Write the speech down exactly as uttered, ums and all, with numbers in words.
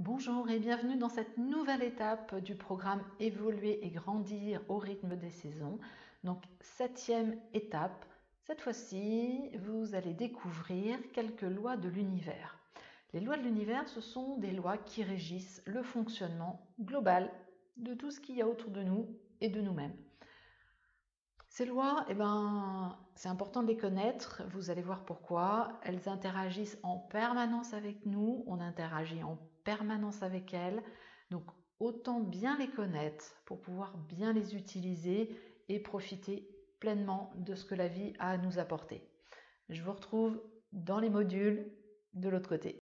Bonjour et bienvenue dans cette nouvelle étape du programme Évoluer et Grandir au rythme des saisons. Donc septième étape, cette fois-ci vous allez découvrir quelques lois de l'univers. Les lois de l'univers, ce sont des lois qui régissent le fonctionnement global de tout ce qu'il y a autour de nous et de nous-mêmes. Ces lois, eh ben, c'est important de les connaître, vous allez voir pourquoi. Elles interagissent en permanence avec nous, on interagit en permanence avec elles, donc autant bien les connaître pour pouvoir bien les utiliser et profiter pleinement de ce que la vie a à nous apporter. Je vous retrouve dans les modules de l'autre côté.